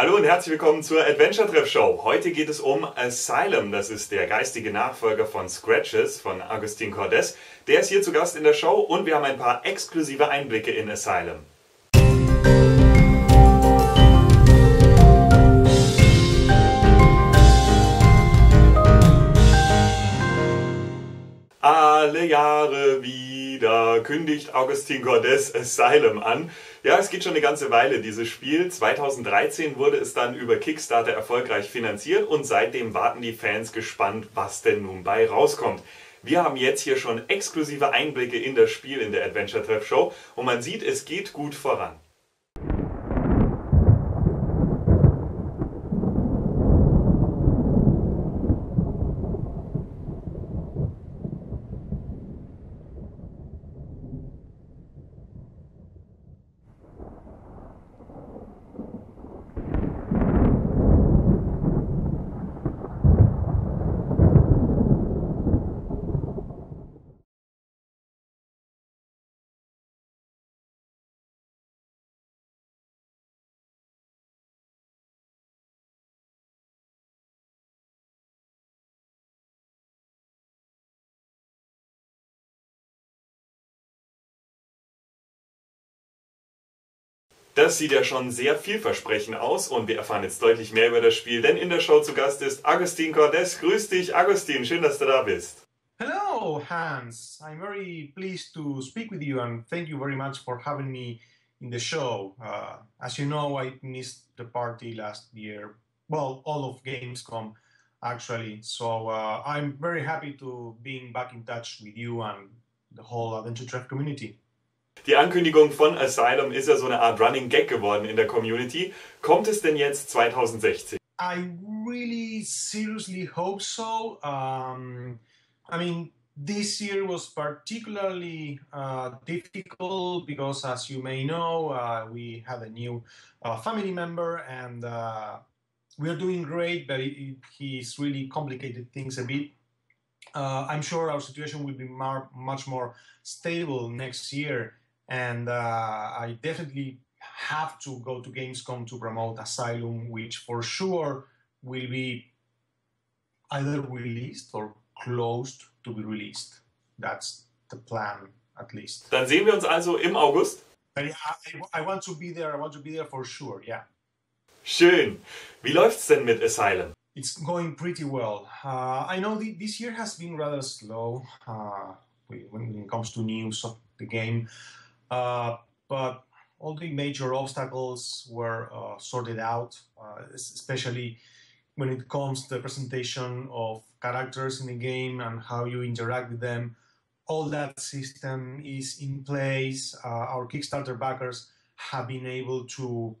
Hallo und herzlich willkommen zur Adventure-Treff-Show. Heute geht es um Asylum. Das ist der geistige Nachfolger von Scratches von Agustín Cordes. Der ist hier zu Gast in der Show und wir haben ein paar exklusive Einblicke in Asylum. Alle Jahre wieder kündigt Agustín Cordes Asylum an. Ja, es geht schon eine ganze Weile, dieses Spiel. 2013 wurde es dann über Kickstarter erfolgreich finanziert und seitdem warten die Fans gespannt, was denn nun bei rauskommt. Wir haben jetzt hier schon exklusive Einblicke in das Spiel in der Adventure-Treff-Show und man sieht, es geht gut voran. Das sieht ja schon sehr vielversprechend aus und wir erfahren jetzt deutlich mehr über das Spiel, denn in der Show zu Gast ist Agustín Cordes. Grüß dich, Agustín, schön, dass du da bist. Hello, Hans. I'm very pleased to speak with you and thank you very much for having me in the show. As you know, I missed the party last year, well, all of Gamescom actually, so I'm very happy to being back in touch with you and the whole Adventure-Treff community. Die Ankündigung von Asylum ist ja so eine Art Running Gag geworden in der Community. Kommt es denn jetzt 2016? I really seriously hope so. I mean, this year was particularly difficult because, as you may know, we had a new family member and we are doing great, but he's really complicated things a bit. I'm sure our situation will be much more stable next year. And I definitely have to go to Gamescom to promote Asylum, which for sure will be either released or closed to be released. That's the plan, at least. Dann sehen wir uns also im August. I want to be there. I want to be there for sure. Yeah. Schön. Wie läuft's denn mit Asylum? It's going pretty well. I know this year has been rather slow when it comes to news of the game. But all the major obstacles were sorted out, especially when it comes to the presentation of characters in the game and how you interact with them. All that system is in place. Our Kickstarter backers have been able to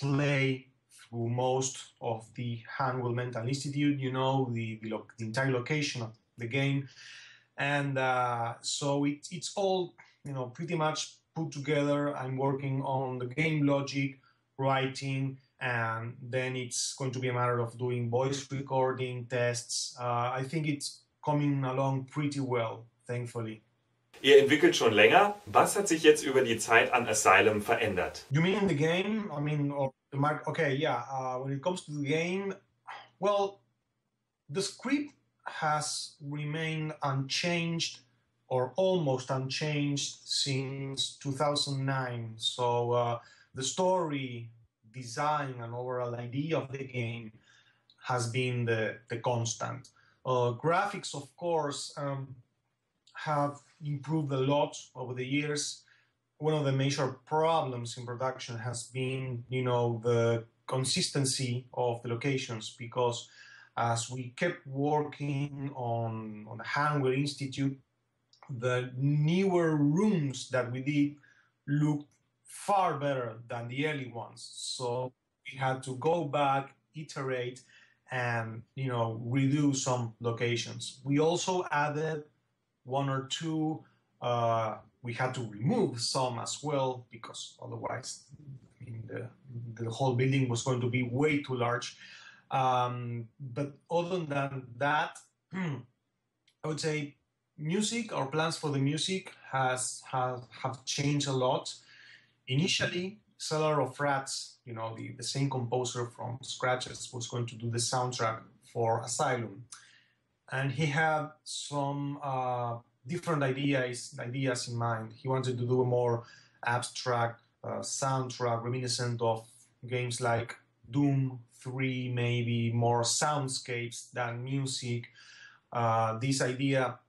play through most of the Hanwell Mental Institute, you know, the entire location of the game. And so it's all, you know, pretty much put together. I'm working on the game logic, writing, and then it's going to be a matter of doing voice recording, tests. I think it's coming along pretty well, thankfully. Ihr entwickelt schon länger. Was hat sich jetzt über die Zeit an Asylum verändert? You mean the game? I mean, okay, yeah. When it comes to the game, well, the script has remained unchanged or almost unchanged since 2009. So the story, design, and overall idea of the game has been the constant. Graphics, of course, have improved a lot over the years. One of the major problems in production has been, you know, the consistency of the locations, because as we kept working on the Hanwell Institute, the newer rooms that we did looked far better than the early ones. So we had to go back, iterate, and, you know, redo some locations. We also added one or two. We had to remove some as well, because otherwise, I mean, the whole building was going to be way too large. But other than that, I would say music, our plans for the music have changed a lot. Initially, Cellar of Rats, you know, the same composer from Scratches was going to do the soundtrack for Asylum. And he had some different ideas in mind. He wanted to do a more abstract soundtrack reminiscent of games like Doom 3, maybe more soundscapes than music. This idea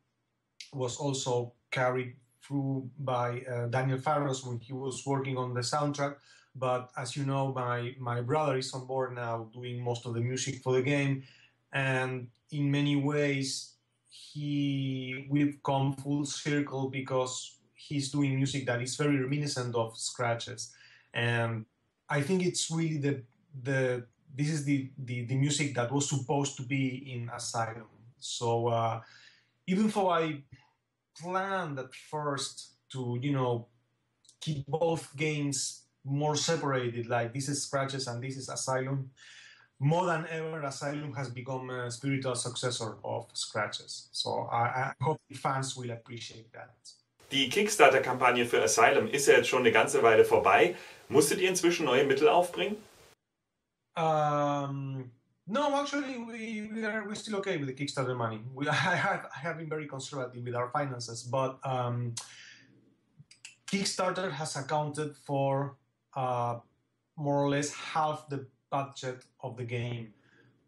was also carried through by Daniel Farros when he was working on the soundtrack. But as you know, my brother is on board now doing most of the music for the game. And in many ways, we've come full circle because he's doing music that is very reminiscent of Scratches. And I think it's really this is the music that was supposed to be in Asylum. So even though I planned at first to, you know, keep both games more separated, like this is Scratches and this is Asylum, more than ever, Asylum has become a spiritual successor of Scratches. So I hope the fans will appreciate that. Die Kickstarter-Kampagne für Asylum ist ja jetzt schon eine ganze Weile vorbei. Musstet ihr inzwischen neue Mittel aufbringen? No, actually, we're still okay with the Kickstarter money. I have been very conservative with our finances, but Kickstarter has accounted for more or less half the budget of the game.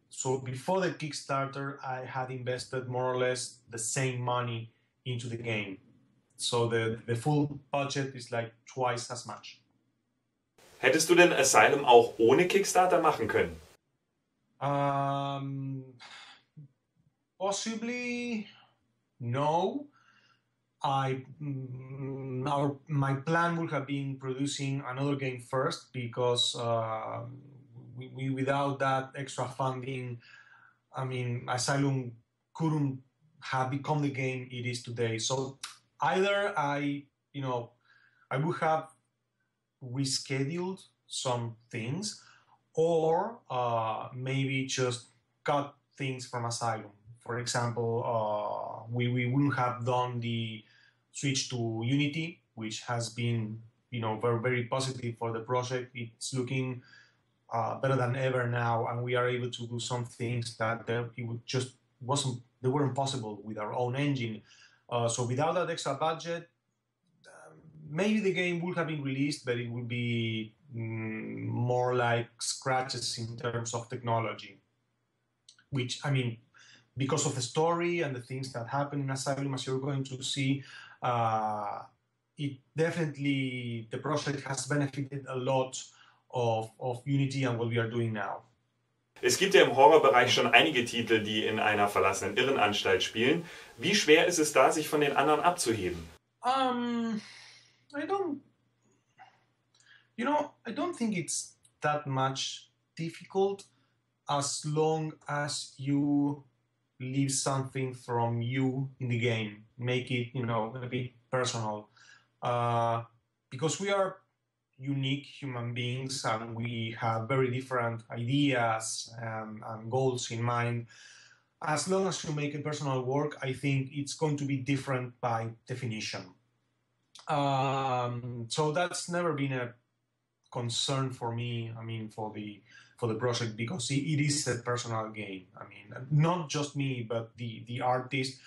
So before the Kickstarter, I had invested more or less the same money into the game. So the full budget is like twice as much. Hättest du denn Asylum auch ohne Kickstarter machen können? Possibly no. My plan would have been producing another game first because without that extra funding, I mean, Asylum couldn't have become the game it is today. So either I would have rescheduled some things, or maybe just cut things from Asylum. For example, we wouldn't have done the switch to Unity, which has been, you know, very, very positive for the project. It's looking better than ever now, and we are able to do some things that they weren't possible with our own engine. So without that extra budget, maybe the game would have been released, but it would be more like Scratches in terms of technology. Which, I mean, because of the story and the things that happen in Asylum, as you're going to see, it definitely, the project has benefited a lot of Unity and what we are doing now. Es gibt ja im Horrorbereich schon einige Titel, die in einer verlassenen Irrenanstalt spielen. Wie schwer ist es da, sich von den anderen abzuheben? I don't think it's that much difficult as long as you leave something from you in the game. Make it, you know, a bit personal. Because we are unique human beings and we have very different ideas and goals in mind. As long as you make a personal work, I think it's going to be different by definition. So that's never been a concern for me, I mean, for the project, because it is a personal game. I mean, not just me, but the artist,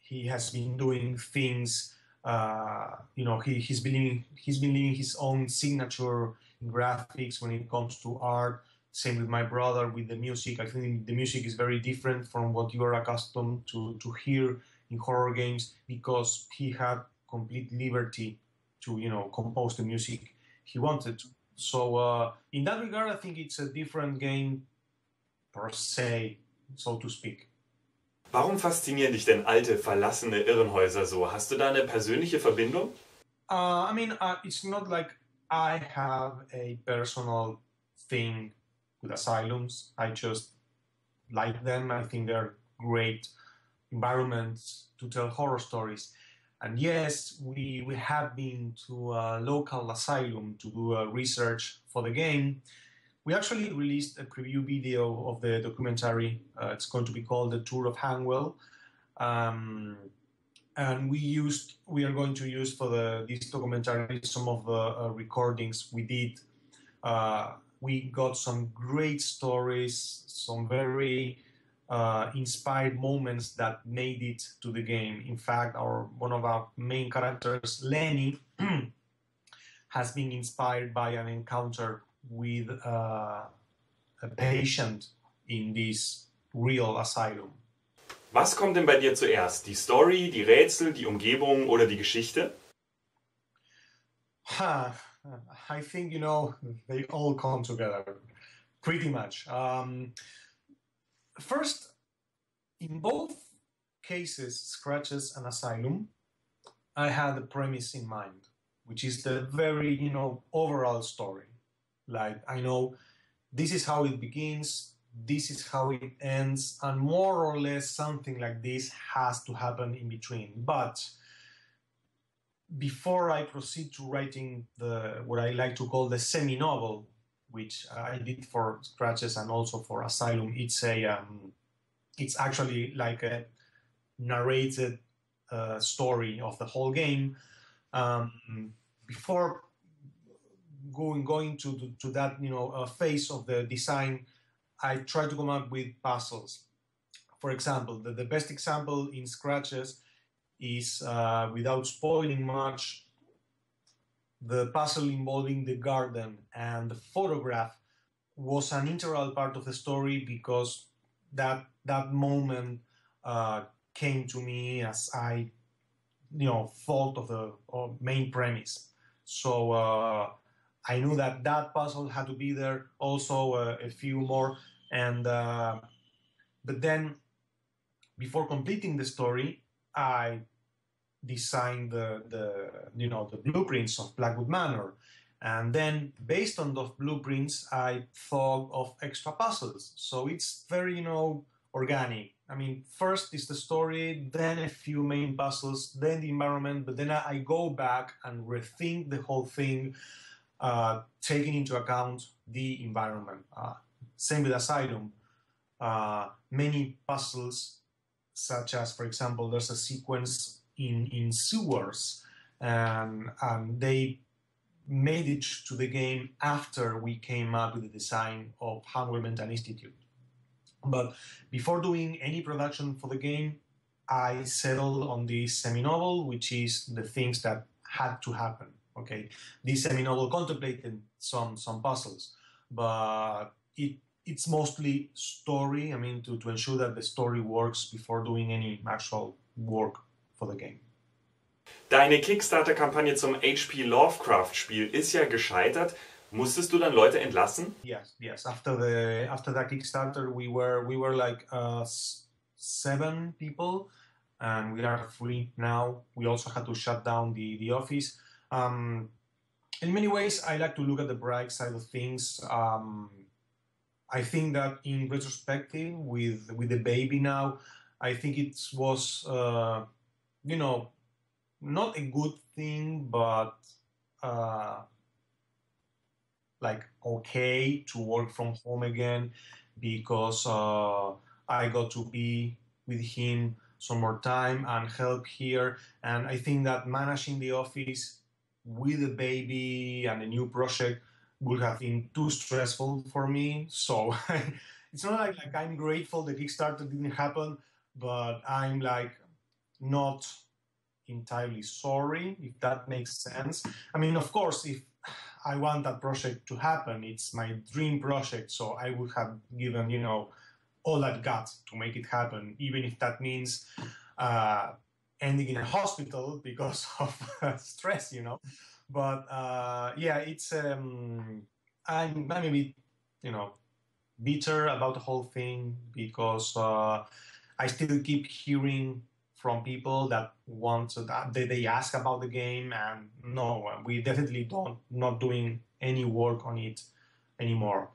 he has been doing things, you know, he's been leaving his own signature in graphics when it comes to art. Same with my brother, with the music. I think the music is very different from what you are accustomed to hear in horror games, because he had complete liberty to, you know, compose the music he wanted to. So in that regard, I think it's a different game per se, so to speak. Warum faszinieren dich denn alte, verlassene Irrenhäuser so? Hast du da eine persönliche Verbindung? I mean, it's not like I have a personal thing with asylums. I just like them. I think they're great environments to tell horror stories. And yes, we have been to a local asylum to do research for the game. We actually released a preview video of the documentary. It's going to be called The Tour of Hanwell. And we are going to use for this documentary some of the recordings we did. We got some great stories, some very inspired moments that made it to the game. In fact, one of our main characters, Lenny, has been inspired by an encounter with a patient in this real asylum. Was kommt denn bei dir zuerst? Die Story, die Rätsel, die Umgebung oder die Geschichte? I think, you know, they all come together, pretty much. First, in both cases, Scratches and Asylum, I had a premise in mind, which is the very, you know, overall story. Like, I know this is how it begins, this is how it ends, and more or less something like this has to happen in between. But before I proceed to writing what I like to call the semi-novel, which I did for Scratches and also for Asylum, it's actually like a narrated story of the whole game. Before going to that, you know, phase of the design, I try to come up with puzzles. For example, the best example in Scratches is, without spoiling much, the puzzle involving the garden and the photograph was an integral part of the story because that moment came to me as I, you know, thought of the main premise. So I knew that puzzle had to be there, also a few more. And but then, before completing the story, I designed the blueprints of Blackwood Manor, and then based on those blueprints, I thought of extra puzzles. So it's very, you know, organic. I mean, first is the story, then a few main puzzles, then the environment, but then I go back and rethink the whole thing, taking into account the environment. Same with Asylum. Many puzzles, such as, for example, there's a sequence in sewers, and they made it to the game after we came up with the design of Hanwell Mental Institute. But before doing any production for the game, I settled on this semi-novel, which is the things that had to happen. Okay, this semi-novel contemplated some puzzles, but it's mostly story. I mean, to ensure that the story works before doing any actual work for the game. Deine Kickstarter-Kampagne zum HP Lovecraft-Spiel ist ja gescheitert. Musstest du dann Leute entlassen? Yes. After that Kickstarter, we were like 7 people, and we are 3 now. We also had to shut down the office. In many ways, I like to look at the bright side of things. I think that in retrospective, with the baby now, I think it was, you know, not a good thing, but like okay to work from home again, because I got to be with him some more time and help here. And I think that managing the office with a baby and a new project would have been too stressful for me. So it's not like I'm grateful the Kickstarter didn't happen, but I'm like not entirely sorry, if that makes sense. I mean, of course, if I want that project to happen, it's my dream project, so I would have given, you know, all I've got to make it happen, even if that means ending in a hospital because of stress, you know. But yeah, it's I'm a bit, you know, bitter about the whole thing because I still keep hearing from people that want to, that they ask about the game, and no, we definitely not doing any work on it anymore.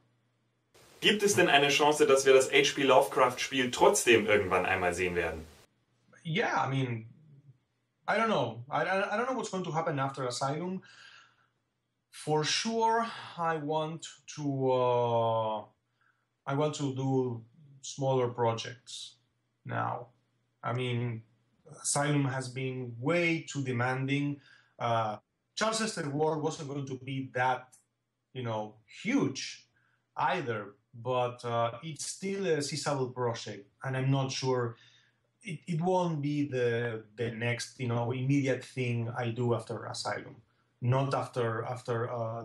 Gibt es denn eine Chance, dass wir das HP Lovecraft-Spiel trotzdem irgendwann einmal sehen werden? Yeah, I mean, I don't know. I don't know what's going to happen after Asylum. For sure, I want to do smaller projects now. I mean, Asylum has been way too demanding. Charles Dexter Ward wasn't going to be that, huge either, but it's still a sizable project, and I'm not sure it won't be the next, immediate thing I do after Asylum, not after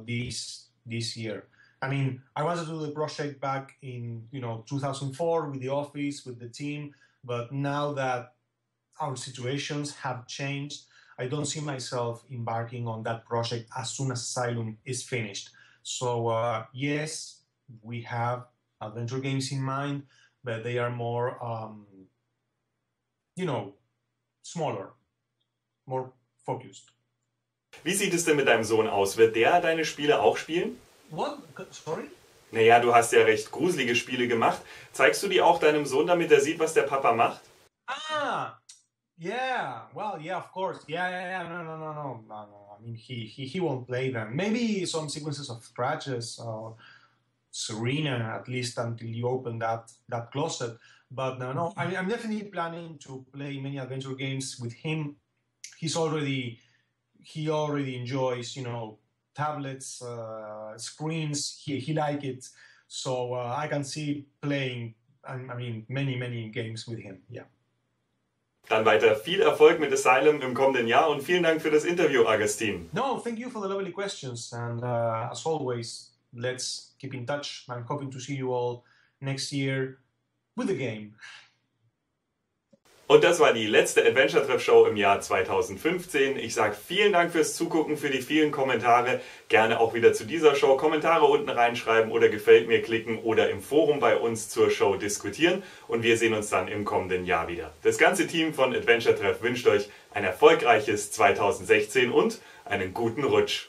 this year. I mean, I wanted to do the project back in 2004 with the office, with the team, but now that our situations have changed, I don't see myself embarking on that project as soon as Asylum is finished. So yes, we have adventure games in mind, but they are more, smaller, more focused. Wie sieht es denn mit deinem Sohn aus? Wird der deine Spiele auch spielen? What? Sorry? Naja, du hast ja recht gruselige Spiele gemacht. Zeigst du die auch deinem Sohn, damit er sieht, was der Papa macht? Ah, yeah. Well, yeah, of course. Yeah. No. I mean, he won't play them. Maybe some sequences of Scratches or Serena, at least until you open that closet. But no. I'm definitely planning to play many adventure games with him. He already enjoys, tablets, screens, he likes it. So I can see playing, many games with him, yeah. Dann weiter viel Erfolg mit Asylum im kommenden Jahr und vielen Dank für das Interview, Agustín. No, thank you for the lovely questions. And as always, let's keep in touch. I'm hoping to see you all next year with the game. Und das war die letzte Adventure-Treff-Show im Jahr 2015. Ich sage vielen Dank fürs Zugucken, für die vielen Kommentare. Gerne auch wieder zu dieser Show Kommentare unten reinschreiben oder gefällt mir klicken oder im Forum bei uns zur Show diskutieren. Und wir sehen uns dann im kommenden Jahr wieder. Das ganze Team von Adventure-Treff wünscht euch ein erfolgreiches 2016 und einen guten Rutsch.